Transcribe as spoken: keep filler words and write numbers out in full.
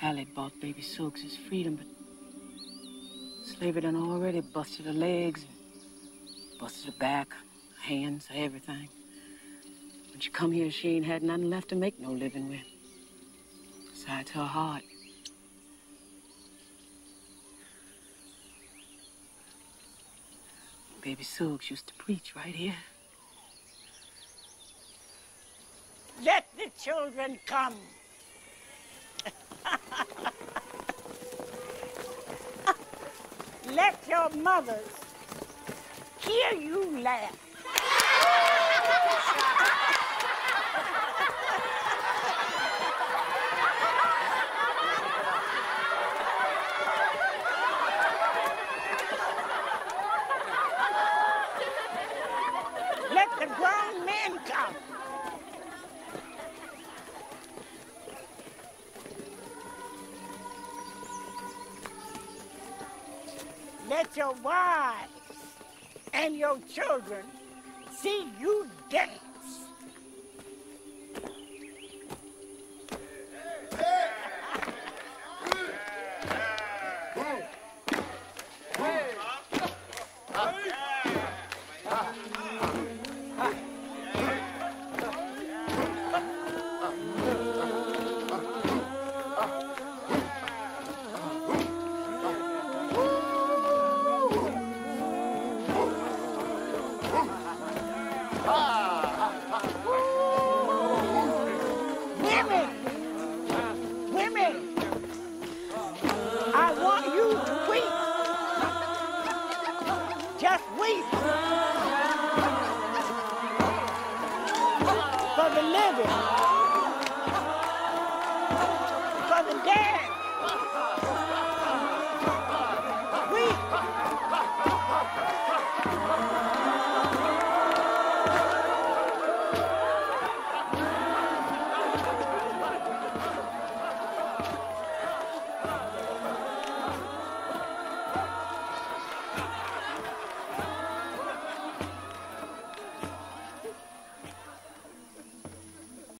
Halle bought Baby Suggs his freedom, but Slavery done already busted her legs, busted her back, her hands, her everything. When she come here, she ain't had nothing left to make no living with. Besides her heart. Baby Suggs used to preach right here. Let the children come. Let your mothers hear you laugh. Let the grown men come. Let your wives and your children see you dance. Just weep for the living, for the dead.